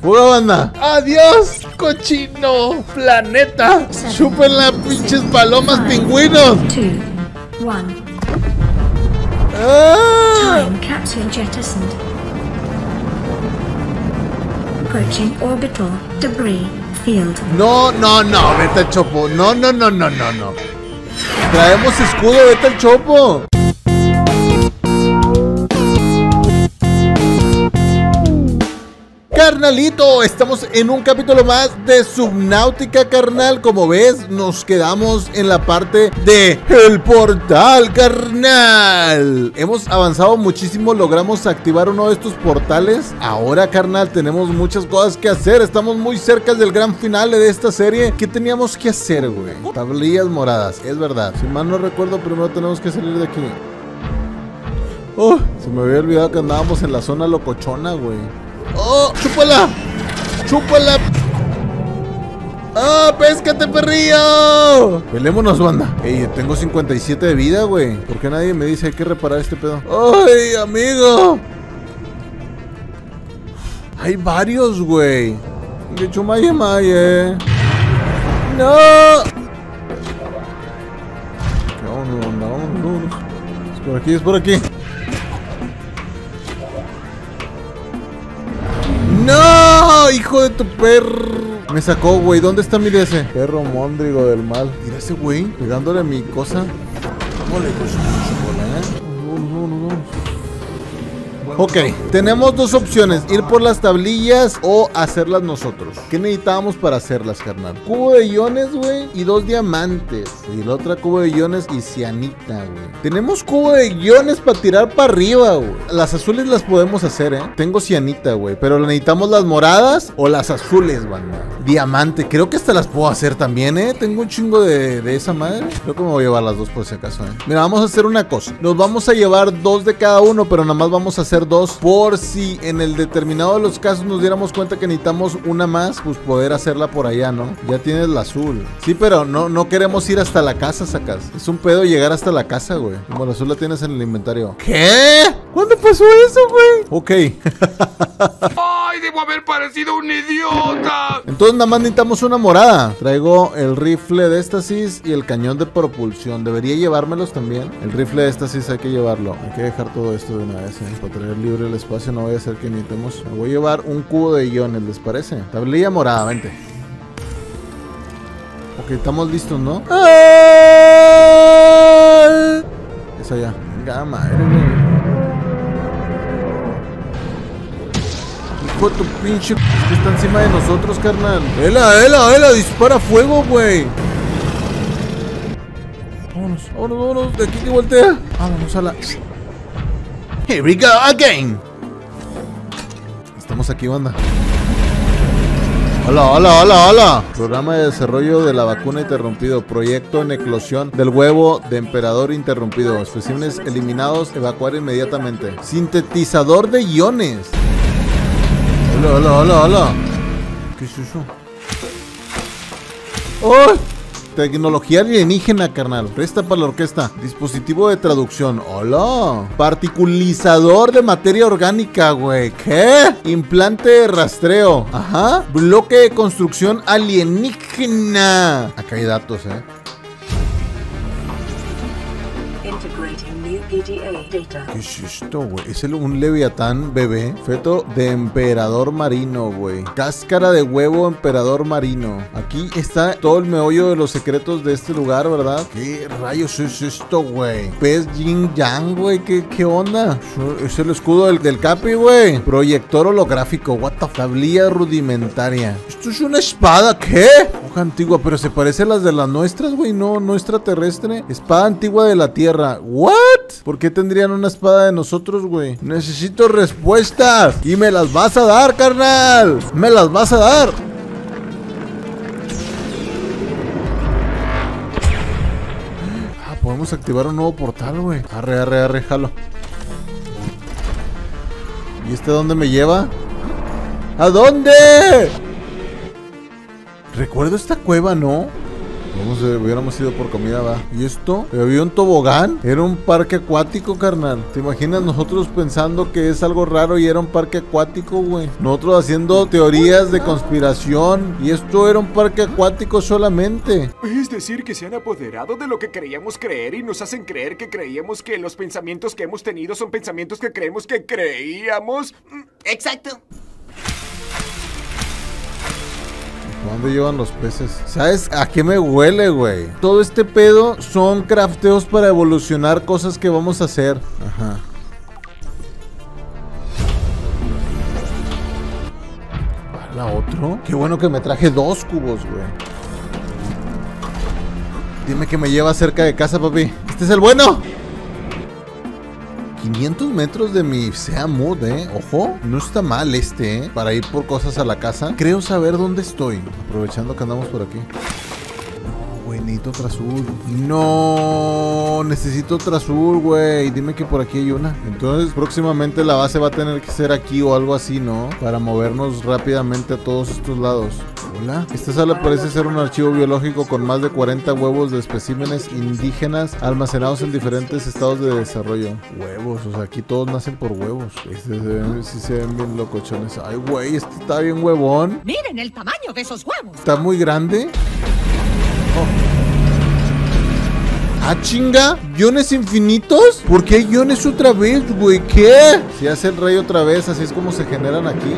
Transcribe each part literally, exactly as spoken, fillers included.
¡Fuga, banda! ¡Adiós, cochino planeta! ¡Chupen las pinches palomas, pingüinos! dos, uno. ¡Ah! Time capsule jettisoned. Approaching orbital debris field. No, no, no, vete al chopo. No, no, no, no, no, no. Traemos escudo, vete al chopo. Carnalito, estamos en un capítulo más de Subnautica, carnal. Como ves, nos quedamos en la parte de el portal, carnal. Hemos avanzado muchísimo, logramos activar uno de estos portales. Ahora, carnal, tenemos muchas cosas que hacer. Estamos muy cerca del gran final de esta serie. ¿Qué teníamos que hacer, güey? Tablillas moradas, es verdad. Si mal no recuerdo, primero tenemos que salir de aquí. Oh, se me había olvidado que andábamos en la zona locochona, güey. ¡Oh! ¡Chúpala! ¡Chúpala! ¡Ah! ¡Oh, péscate, perrillo! Pelémonos, banda. Ey, tengo cincuenta y siete de vida, güey. ¿Por qué nadie me dice hay que reparar este pedo? ¡Ay, amigo! Hay varios, güey. ¡Que chumaye, maye! ¡No! Vámonos, banda, vámonos. Es por aquí, es por aquí. ¡No! ¡Hijo de tu perro! Me sacó, güey. ¿Dónde está mi D S? Perro mondrigo del mal. Mira ese güey pegándole a mi cosa. Vámonos, vámonos, vámonos. Ok, tenemos dos opciones: ir por las tablillas o hacerlas nosotros. ¿Qué necesitábamos para hacerlas, carnal? Cubo de iones, güey, y dos diamantes. Y la otra cubo de iones y cianita, güey. Tenemos cubo de iones para tirar para arriba, güey. Las azules las podemos hacer, eh. Tengo cianita, güey, pero necesitamos las moradas o las azules, banda. Diamante, creo que estas las puedo hacer también, eh. Tengo un chingo de, de esa madre. Creo que me voy a llevar las dos por si acaso, eh. Mira, vamos a hacer una cosa. Nos vamos a llevar dos de cada uno, pero nada más vamos a hacer dos, por si en el determinado de los casos nos diéramos cuenta que necesitamos una más, pues poder hacerla por allá, ¿no? Ya tienes la azul. Sí, pero no, no queremos ir hasta la casa, sacas. Es un pedo llegar hasta la casa, güey. Como la azul la tienes en el inventario. ¿Qué? ¿Cuándo pasó eso, güey? Ok. ¡Ay, debo haber parecido un idiota! Entonces nada más necesitamos una morada. Traigo el rifle de éxtasis y el cañón de propulsión. Debería llevármelos también. El rifle de éxtasis hay que llevarlo. Hay que dejar todo esto de una vez, ¿eh? Para traer libre el espacio, no voy a hacer que necesitemos. Me voy a llevar un cubo de iones, ¿les parece? Tablilla morada, vente. Ok, estamos listos, ¿no? ¡Ah! Es allá. Venga, madre, güey. Tu pinche que está encima de nosotros, carnal. ¡Ela, ela, ela! Dispara fuego, güey. Vámonos, vámonos, vámonos. De aquí que voltea. Vámonos a la. Here we go again. Estamos aquí, banda. Hola, hola, hola, hola. Programa de desarrollo de la vacuna interrumpido. Proyecto en eclosión del huevo de emperador interrumpido. Especímenes eliminados, evacuar inmediatamente. Sintetizador de iones. Hola, hola, hola, hola. ¿Qué es eso? ¡Oh! Tecnología alienígena, carnal. Presta para la orquesta. Dispositivo de traducción. ¡Hola! Particulizador de materia orgánica, güey. ¿Qué? Implante de rastreo. Ajá. Bloque de construcción alienígena. Acá hay datos, eh. ¿Qué es esto, güey? Es el, un leviatán bebé. Feto de emperador marino, güey. Cáscara de huevo emperador marino. Aquí está todo el meollo de los secretos de este lugar, ¿verdad? ¿Qué rayos es esto, güey? Pez yin yang, güey. ¿Qué, ¿Qué onda? Es el escudo del, del capi, güey. Proyector holográfico. What the fuck? Tablilla rudimentaria. Esto es una espada, ¿qué? Hoja antigua, pero se parece a las de las nuestras, güey. No, no extraterrestre. Espada antigua de la tierra. ¿What? ¿Por qué tendrían una espada de nosotros, güey? Necesito respuestas. Y me las vas a dar, carnal. Me las vas a dar. Ah, podemos activar un nuevo portal, güey. Arre, arre, arre, jalo. ¿Y este dónde me lleva? ¿A dónde? Recuerdo esta cueva, ¿no? Vamos a ver, hubiéramos ido por comida, va. ¿Y esto? ¿Había un tobogán? Era un parque acuático, carnal. ¿Te imaginas nosotros pensando que es algo raro y era un parque acuático, güey? Nosotros haciendo teorías de conspiración. Y esto era un parque acuático solamente. Es decir, que se han apoderado de lo que creíamos creer y nos hacen creer que creíamos que los pensamientos que hemos tenido son pensamientos que creemos que creíamos. Exacto. ¿Dónde llevan los peces? ¿Sabes a qué me huele, güey? Todo este pedo son crafteos para evolucionar cosas que vamos a hacer. Ajá. ¿Para otro? Qué bueno que me traje dos cubos, güey. Dime que me lleva cerca de casa, papi. ¡Este es el bueno! quinientos metros de mi Seamud, eh. Ojo, no está mal este, eh. Para ir por cosas a la casa. Creo saber dónde estoy. Aprovechando que andamos por aquí. No, güey, necesito otra azul. No, necesito otra azul, güey. Dime que por aquí hay una. Entonces, próximamente la base va a tener que ser aquí o algo así, ¿no? Para movernos rápidamente a todos estos lados. Hola. Esta sala parece ser un archivo biológico con más de cuarenta huevos de especímenes indígenas almacenados en diferentes estados de desarrollo. Huevos, o sea, aquí todos nacen por huevos. Este se ven, sí se ven bien locochones. Ay, güey, este está bien huevón. Miren el tamaño de esos huevos. Está muy grande. Oh. Ah, chinga, ¿iones infinitos? ¿Por qué hay iones otra vez, güey? ¿Qué? Si hace el rey otra vez, así es como se generan aquí.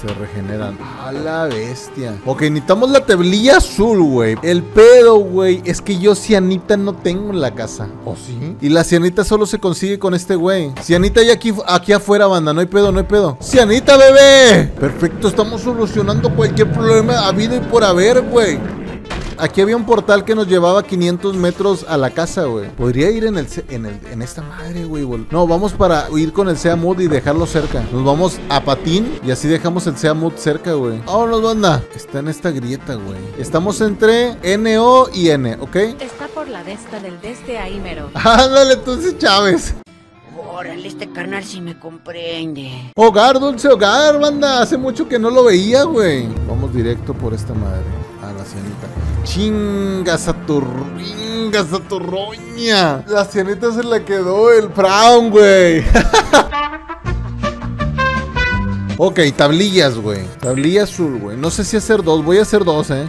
Se regeneran. A la bestia. Ok, necesitamos la tablilla azul, güey. El pedo, güey, es que yo cianita no tengo en la casa. ¿O oh, sí? Y la cianita solo se consigue con este güey. Cianita hay aquí, aquí afuera, banda. No hay pedo, no hay pedo. ¡Cianita, bebé! Perfecto, estamos solucionando cualquier problema habido y por haber, güey. Aquí había un portal que nos llevaba quinientos metros a la casa, güey. Podría ir en el, en el en esta madre, güey. No, vamos para ir con el Seamud y dejarlo cerca. Nos vamos a patín y así dejamos el Seamud cerca, güey. Vámonos, banda. Está en esta grieta, güey. Estamos entre N O y N, ¿ok? Está por la desta del deste ahí, mero. Ándale, entonces, Chávez. Órale, este carnal sí me comprende. Hogar, dulce hogar, banda. Hace mucho que no lo veía, güey. Vamos directo por esta madre. A la cianita. Chingas a tu ringas a tu roña. La cianita se la quedó el Brown, güey. Ok, tablillas, güey. Tablilla azul, güey. No sé si hacer dos. Voy a hacer dos, eh.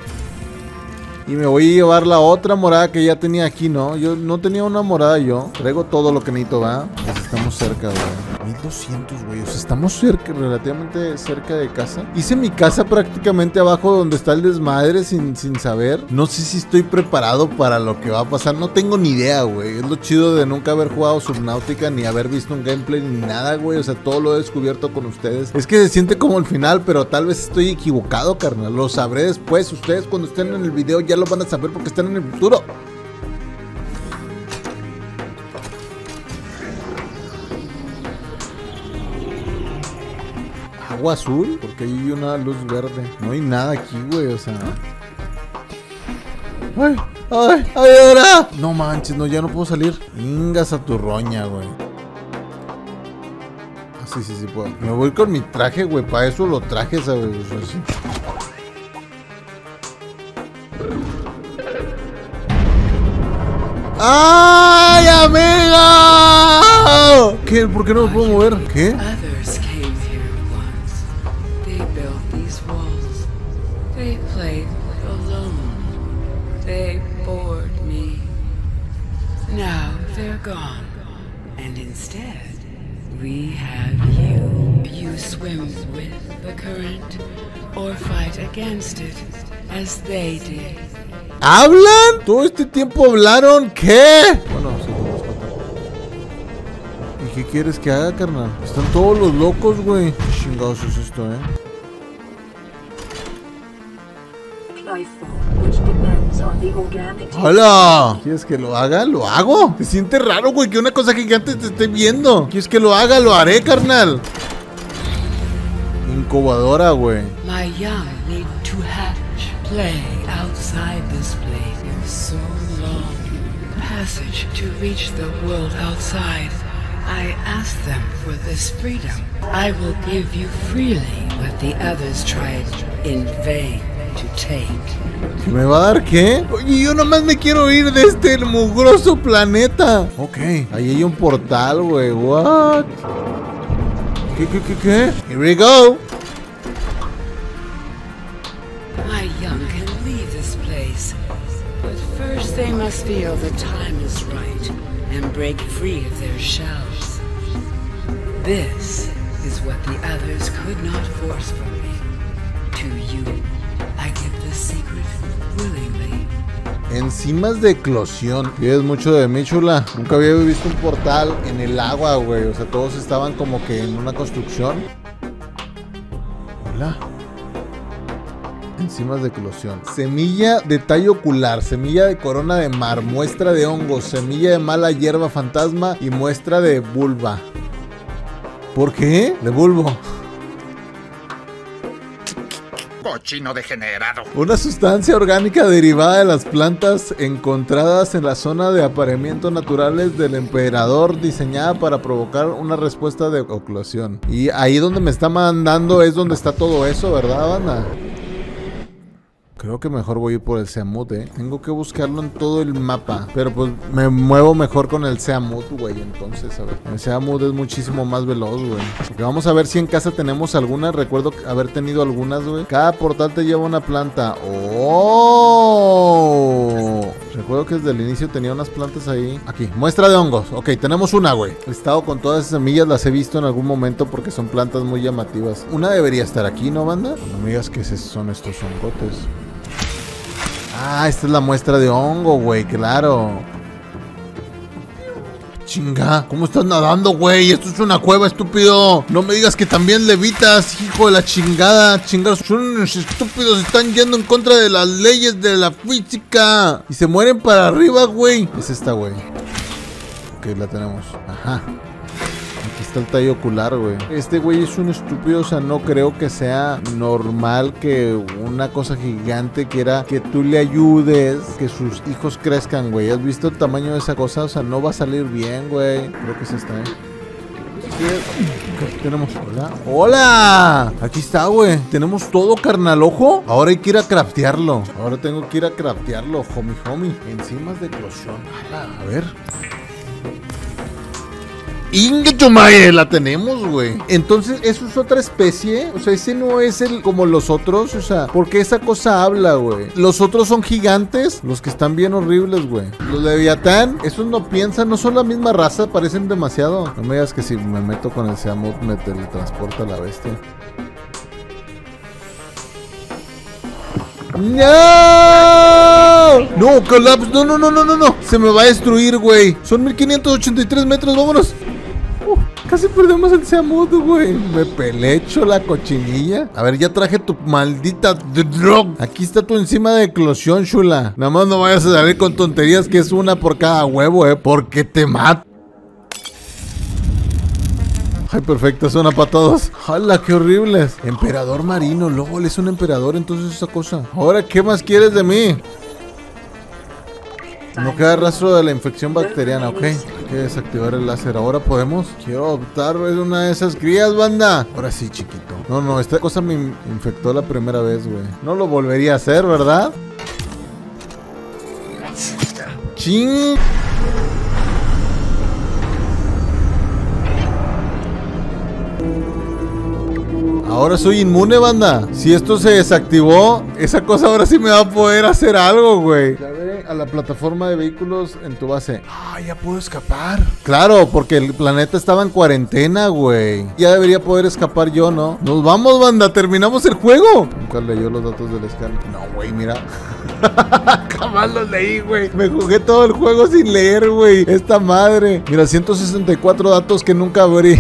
Y me voy a llevar la otra morada que ya tenía aquí, ¿no? Yo no tenía una morada, yo. Traigo todo lo que necesito, ¿va? Pues estamos cerca, güey. mil doscientos, güey, o sea, estamos cerca, relativamente cerca de casa. Hice mi casa prácticamente abajo donde está el desmadre sin, sin saber. No sé si estoy preparado para lo que va a pasar. No tengo ni idea, güey. Es lo chido de nunca haber jugado Subnautica, ni haber visto un gameplay, ni nada, güey. O sea, todo lo he descubierto con ustedes. Es que se siente como el final, pero tal vez estoy equivocado, carnal. Lo sabré después. Ustedes cuando estén en el video ya lo van a saber porque están en el futuro. Agua azul, porque hay una luz verde. No hay nada aquí, güey, o sea. ¡Ay! ¡Ay! ¡Ay, ahora! No manches, no, ya no puedo salir. Vengas a tu roña, güey. Ah, sí, sí, sí puedo. Me voy con mi traje, güey. Para eso lo traje, ¿sabes? O sea, sí. ¡Ay, amigo! ¿Qué? ¿Por qué no me puedo mover? ¿Qué? And instead, we have you. You swim with the current or fight against it as they did. ¿Hablan? ¿Todo este tiempo hablaron? ¿Qué? Bueno, sí, vamos a contar. ¿Y qué quieres que haga, carnal? Están todos los locos, güey. Qué chingados es esto, eh. ¡Hola! ¿Quieres que lo haga? ¡Lo hago! Se siente raro, güey, que una cosa gigante te esté viendo. ¿Quieres que lo haga? ¡Lo haré, carnal! Incubadora, güey. I asked them for this freedom. I will give you freely, but the others tried in vain. ¿Que me va a dar qué? Oye, yo nomás me quiero ir de este mugroso planeta. Ok, ahí hay un portal, güey. What? ¿Qué, qué, qué, qué? Here we go. My young can leave this place, but first they must feel the time is right and break free of their shells. This is what the others could not force from me. To you, I give the secret willingly. Enzimas de eclosión. Vives mucho de mí, chula. Nunca había visto un portal en el agua, güey. O sea, todos estaban como que en una construcción. Hola. Enzimas de eclosión. Semilla de tallo ocular, semilla de corona de mar, muestra de hongos, semilla de mala hierba fantasma y muestra de vulva. ¿Por qué? De bulbo. Cochino degenerado. Una sustancia orgánica derivada de las plantas encontradas en la zona de apareamiento naturales del emperador, diseñada para provocar una respuesta de oclusión. Y ahí donde me está mandando es donde está todo eso, ¿verdad, Ana? Creo que mejor voy a ir por el Seamut, eh. Tengo que buscarlo en todo el mapa. Pero pues me muevo mejor con el Seamut, güey. Entonces, a ver. El Seamut es muchísimo más veloz, güey. Porque vamos a ver si en casa tenemos algunas. Recuerdo haber tenido algunas, güey. Cada portal te lleva una planta. ¡Oh! Recuerdo que desde el inicio tenía unas plantas ahí. Aquí, muestra de hongos. Ok, tenemos una, güey. He estado con todas esas semillas. Las he visto en algún momento porque son plantas muy llamativas. Una debería estar aquí, ¿no, banda? No me digas que son estos hongotes. Ah, esta es la muestra de hongo, güey, claro. Chinga, ¿cómo estás nadando, güey? Esto es una cueva, estúpido. No me digas que también levitas, hijo de la chingada. Chingados, son unos estúpidos, están yendo en contra de las leyes de la física. Y se mueren para arriba, güey. Es esta, güey. Ok, la tenemos. Ajá. Aquí está el tallo ocular, güey. Este güey es un estúpido, o sea, no creo que sea normal que una cosa gigante quiera que tú le ayudes, que sus hijos crezcan, güey. ¿Has visto el tamaño de esa cosa? O sea, no va a salir bien, güey. Creo que es esta, eh. ¿Qué tenemos? Hola. ¡Hola! Aquí está, güey. Tenemos todo, carnalojo. Ahora hay que ir a craftearlo. Ahora tengo que ir a craftearlo, homie, homie. Enzimas de eclosión. A ver. Ingetumae, la tenemos, güey. Entonces, ¿eso es otra especie? O sea, ese no es el como los otros. O sea, ¿por qué esa cosa habla, güey? Los otros son gigantes. Los que están bien horribles, güey. Los de Leviatán, esos no piensan. No son la misma raza, parecen demasiado. No me digas que si me meto con el Seamut me teletransporta a la bestia. ¡No! No, collapse. No, no, no, no, no, no. Se me va a destruir, güey. Son mil quinientos ochenta y tres metros, vámonos. Casi perdemos el Seamut, güey. Me pelecho la cochinilla. A ver, ya traje tu maldita drog. Aquí está tu enzima de eclosión, chula. Nada más no vayas a salir con tonterías, que es una por cada huevo, eh. Porque te mato. Ay, perfecto, suena para todos. ¡Hala, qué horribles! Emperador marino, LOL, es un emperador, entonces esa cosa. Ahora, ¿qué más quieres de mí? No queda rastro de la infección bacteriana, ok. Hay que desactivar el láser. Ahora podemos. Quiero optar por una de esas crías, banda. Ahora sí, chiquito. No, no, esta cosa me infectó la primera vez, güey. No lo volvería a hacer, ¿verdad? Ching. Ahora soy inmune, banda. Si esto se desactivó, esa cosa ahora sí me va a poder hacer algo, güey. Ya ve a la plataforma de vehículos en tu base. Ah, ya puedo escapar. Claro, porque el planeta estaba en cuarentena, güey. Ya debería poder escapar yo, ¿no? Nos vamos, banda. Terminamos el juego. Nunca leyó los datos del escáner. No, güey, mira. Jamás los leí, güey. Me jugué todo el juego sin leer, güey. Esta madre. Mira, ciento sesenta y cuatro datos que nunca abrí.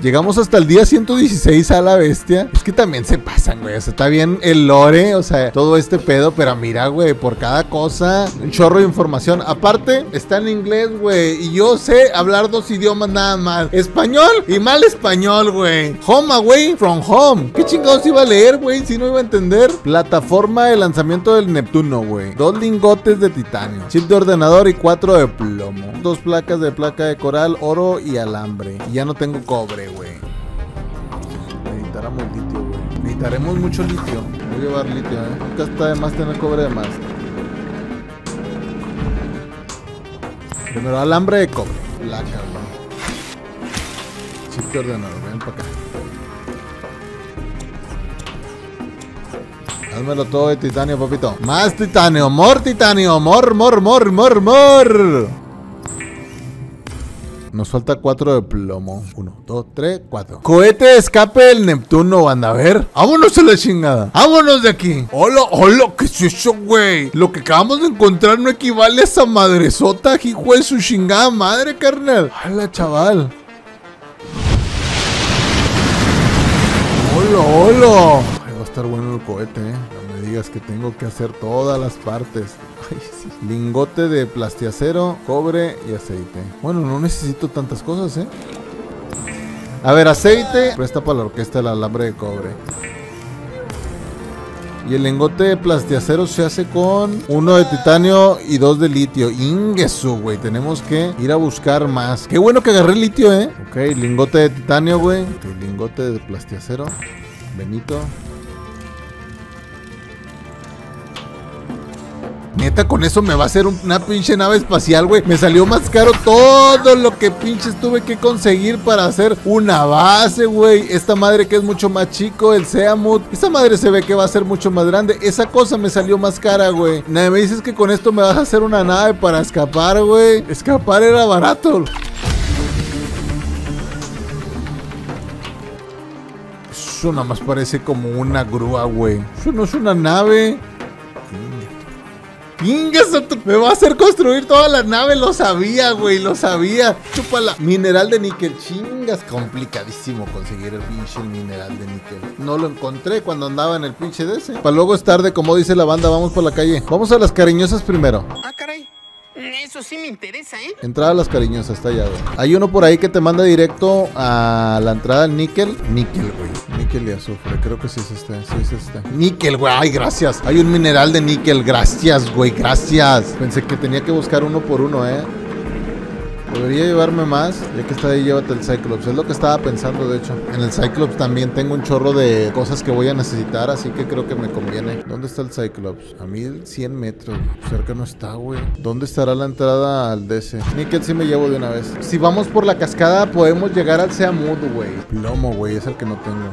Llegamos hasta el día ciento dieciséis a la bestia. Es que también se pasan, güey. O sea, está bien el lore, o sea, todo este pedo, pero mira, güey, por cada cosa un chorro de información. Aparte, está en inglés, güey, y yo sé hablar dos idiomas nada más. Español y mal español, güey. Home away from home. ¿Qué chingados iba a leer, güey? Si no iba a entender. Plataforma de lanzamiento del Neptuno, güey. Dos lingotes de titanio. Chip de ordenador y cuatro de plomo. Dos placas de placa de coral, oro y alambre. Y ya no tengo cobre, güey. necesitáramos litio, güey. Necesitaremos mucho litio. Voy a llevar litio, ¿eh? Nunca está de más tener cobre de más. Primero alambre de cobre. La cabrón. Chip ordenador, ven para acá. Házmelo todo de titanio, papito. Más titanio, more titanio, more, more, more, more, more. Nos falta cuatro de plomo. Uno, dos, tres, cuatro. Cohete de escape del Neptuno, banda. A ver. Vámonos a la chingada. Vámonos de aquí. Hola, hola. ¿Qué es eso, güey? Lo que acabamos de encontrar no equivale a esa madresota, hijo de su chingada madre, carnal. Hola, chaval. Hola, hola. Ay, va a estar bueno el cohete, eh. No me digas que tengo que hacer todas las partes. Ay, sí. Lingote de plastiacero, cobre y aceite. Bueno, no necesito tantas cosas, ¿eh? A ver, aceite. Presta para la orquesta el alambre de cobre. Y el lingote de plastiacero se hace con uno de titanio y dos de litio. Ingesu, güey. Tenemos que ir a buscar más. Qué bueno que agarré litio, ¿eh? Ok, lingote de titanio, güey. Ok, lingote de plastiacero. Benito. Neta, con eso me va a hacer una pinche nave espacial, güey. Me salió más caro todo lo que pinches tuve que conseguir para hacer una base, güey. Esta madre que es mucho más chico, el Seamut. Esta madre se ve que va a ser mucho más grande. Esa cosa me salió más cara, güey. Nada, me dices que con esto me vas a hacer una nave para escapar, güey. Escapar era barato. Eso nada más parece como una grúa, güey. Eso no es una nave. Me va a hacer construir toda la nave. Lo sabía, güey, lo sabía. Chúpala. Mineral de níquel. Chingas, complicadísimo conseguir el pinche mineral de níquel. No lo encontré cuando andaba en el pinche de ese. Para luego es tarde, como dice la banda. Vamos por la calle. Vamos a las cariñosas primero. Ah, caray. Eso sí me interesa, ¿eh? Entrada a las cariñosas, está allá, güey. Hay uno por ahí que te manda directo a la entrada al níquel. Níquel, güey. Níquel y azufre, creo que sí es este. Sí es este. Níquel, güey. Ay, gracias. Hay un mineral de níquel. Gracias, güey. Gracias. Pensé que tenía que buscar uno por uno, ¿eh? Debería llevarme más. Ya que está ahí, llévate el Cyclops. Es lo que estaba pensando, de hecho. En el Cyclops también tengo un chorro de cosas que voy a necesitar, así que creo que me conviene. ¿Dónde está el Cyclops? A mil cien metros. Cerca no está, güey. ¿Dónde estará la entrada al D C? Níquel sí me llevo de una vez. Si vamos por la cascada, podemos llegar al Seamut, güey. Plomo, güey. Es el que no tengo.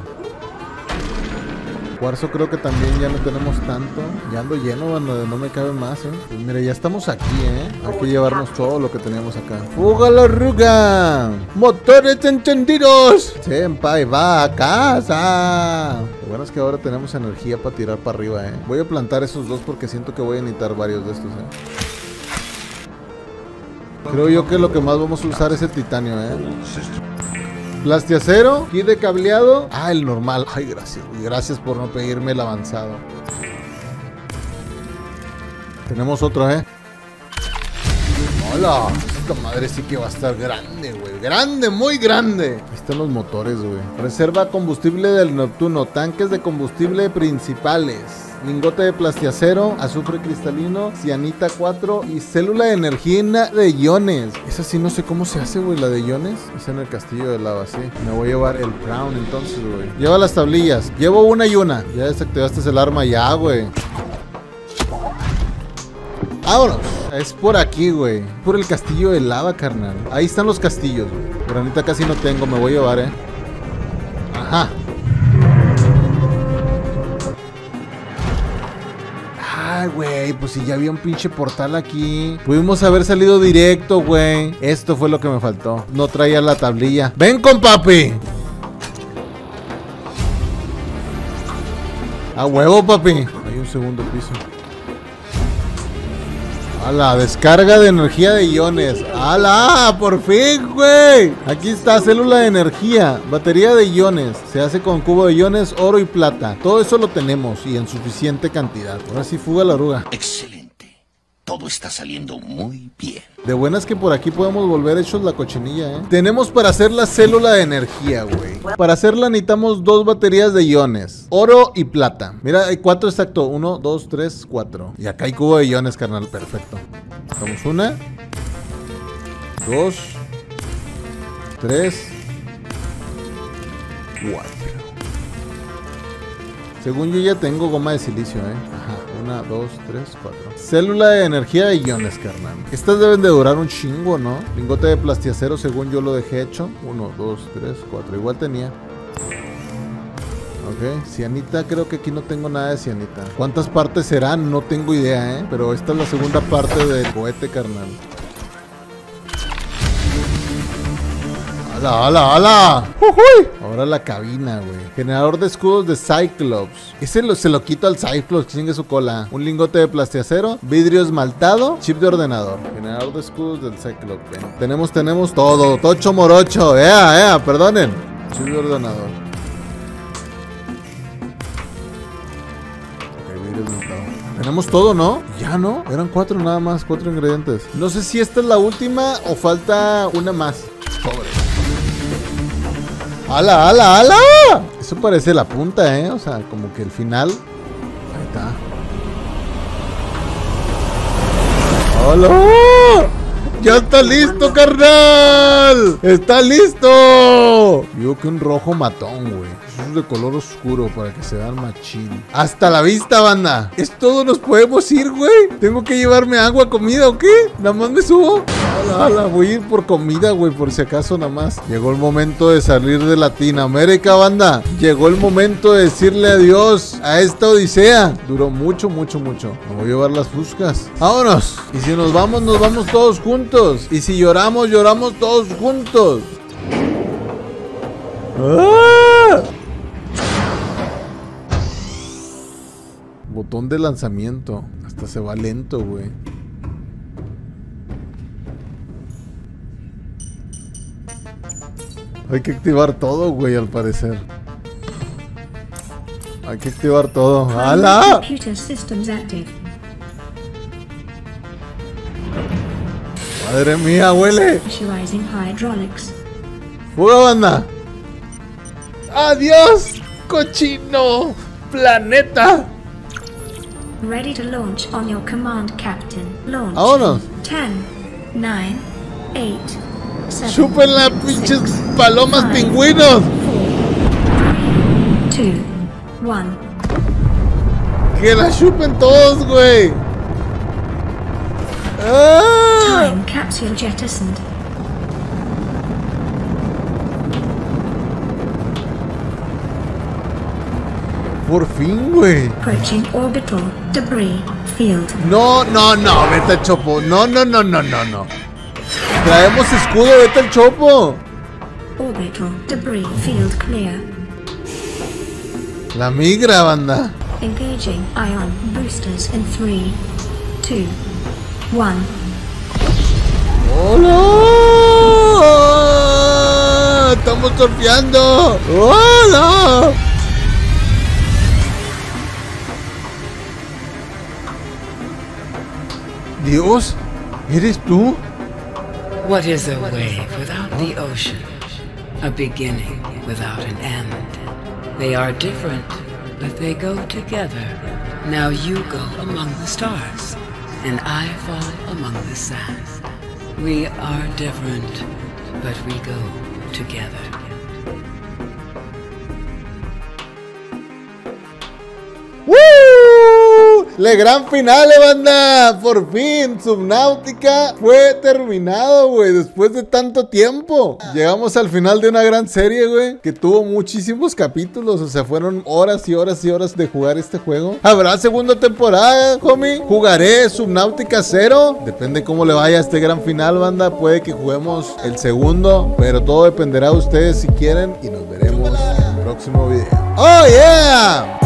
Cuarzo creo que también ya no tenemos tanto. Ya ando lleno, bueno, no me cabe más, ¿eh? Pues mira, ya estamos aquí, ¿eh? Hay que llevarnos todo lo que teníamos acá. ¡Fuga la ruga! ¡Motores encendidos! ¡Senpai va a casa! Lo bueno es que ahora tenemos energía para tirar para arriba, ¿eh? Voy a plantar esos dos porque siento que voy a necesitar varios de estos, ¿eh? Creo yo que lo que más vamos a usar es el titanio, ¿eh? Plastiacero, kit de cableado. Ah, el normal. Ay, gracias, güey. Gracias por no pedirme el avanzado. Tenemos otro, ¿eh? Hola. Esta madre sí que va a estar grande, güey. Grande, muy grande. Ahí están los motores, güey. Reserva combustible del Neptuno. Tanques de combustible principales. Lingote de plastiacero, azufre cristalino, cianita cuatro y célula de energía de iones. Esa sí no sé cómo se hace, güey, la de iones. Es en el castillo de lava, sí. Me voy a llevar el crown entonces, güey. Lleva las tablillas. Llevo una y una. Ya desactivaste el arma ya, güey. Vámonos. Es por aquí, güey. Por el castillo de lava, carnal. Ahí están los castillos, güey. Granita casi no tengo. Me voy a llevar, eh. Ajá. Ay, güey, pues si ya había un pinche portal aquí. Pudimos haber salido directo, güey. Esto fue lo que me faltó. No traía la tablilla. ¡Ven con papi! ¡A huevo, papi! Hay un segundo piso. ¡Hala! Descarga de energía de iones. ¡Hala! ¡Por fin, güey! Aquí está, célula de energía. Batería de iones. Se hace con cubo de iones, oro y plata. Todo eso lo tenemos y en suficiente cantidad. Ahora sí, fuga la oruga. Excelente. Todo está saliendo muy bien. De buenas que por aquí podemos volver hechos la cochinilla, ¿eh? Tenemos para hacer la célula de energía, güey. Para hacerla necesitamos dos baterías de iones. Oro y plata. Mira, hay cuatro exacto. Uno, dos, tres, cuatro. Y acá hay cubo de iones, carnal. Perfecto. Hacemos una. Dos. Tres. Cuatro. Según yo ya tengo goma de silicio, eh. Ajá. Una, dos, tres, cuatro. Célula de energía de iones, carnal. Estas deben de durar un chingo, ¿no? Lingote de plastiacero, según yo lo dejé hecho. Uno, dos, tres, cuatro. Igual tenía. Ok, cianita, creo que aquí no tengo nada de cianita. ¿Cuántas partes serán? No tengo idea, ¿eh? Pero esta es la segunda parte del cohete, carnal. ¡Hala, hala, hala! ¡Uy! Ahora la cabina, güey. Generador de escudos de Cyclops. Ese lo, se lo quito al Cyclops, chingue su cola. Un lingote de plastiacero, vidrio esmaltado, chip de ordenador. Generador de escudos del Cyclops, güey. Tenemos, tenemos todo. Tocho morocho. ¡Ea, ea! Perdonen. Chip de ordenador. Ok, vidrio esmaltado. Tenemos todo, ¿no? Ya, ¿no? Eran cuatro nada más, cuatro ingredientes. No sé si esta es la última o falta una más. Pobre. ¡Hala, hala, hala! Eso parece la punta, ¿eh? O sea, como que el final. Ahí está. ¡Hola! ¡Ya está listo, carnal! ¡Está listo! Digo que un rojo matón, güey. Eso es de color oscuro para que se vean machín. ¡Hasta la vista, banda! ¿Es todo? ¿Nos podemos ir, güey? ¿Tengo que llevarme agua, comida o qué? ¿Nada más me subo? Hola, hola, voy a ir por comida, güey, por si acaso nada más. Llegó el momento de salir de Latinoamérica, banda. Llegó el momento de decirle adiós a esta odisea. Duró mucho, mucho, mucho. Me voy a llevar las fuscas. ¡Vámonos! Y si nos vamos, nos vamos todos juntos. Y si lloramos, lloramos todos juntos. ¡Ah! Botón de lanzamiento. Hasta se va lento, güey. Hay que activar todo, güey, al parecer. Hay que activar todo. ¡Hala! ¡Madre mía, huele! ¡Fuga, banda! ¡Adiós, cochino planeta! Ready to launch on your command, Captain. Launch. ¡Vámonos! diez, nueve, ocho... ¡Chupen las pinches palomas pingüinos! cuatro, tres, dos, uno. ¡Que las chupen todos, güey! ¡Ah! Time capsule jettisoned. Por fin, güey. Approaching orbital debris field. No, no, no, vete a chopo. No, no, no, no, no, no. Traemos escudo, vete al chopo. Orbital debris field clear. La migra, banda. Engaging ion boosters in tres, dos, uno. ¡Hola! Estamos torpeando. ¡Hola! Dios, ¿eres tú? What is a wave without the ocean? A beginning without an end. They are different, but they go together. Now you go among the stars, and I fall among the sand. We are different, but we go together. ¡Le gran final, banda! Por fin, Subnautica fue terminado, güey, después de tanto tiempo. Llegamos al final de una gran serie, güey, que tuvo muchísimos capítulos. O sea, fueron horas y horas y horas de jugar este juego. ¿Habrá segunda temporada, homie? ¿Jugaré Subnautica Zero? Depende cómo le vaya a este gran final, banda. Puede que juguemos el segundo, pero todo dependerá de ustedes si quieren. Y nos veremos en el próximo video. ¡Oh, yeah!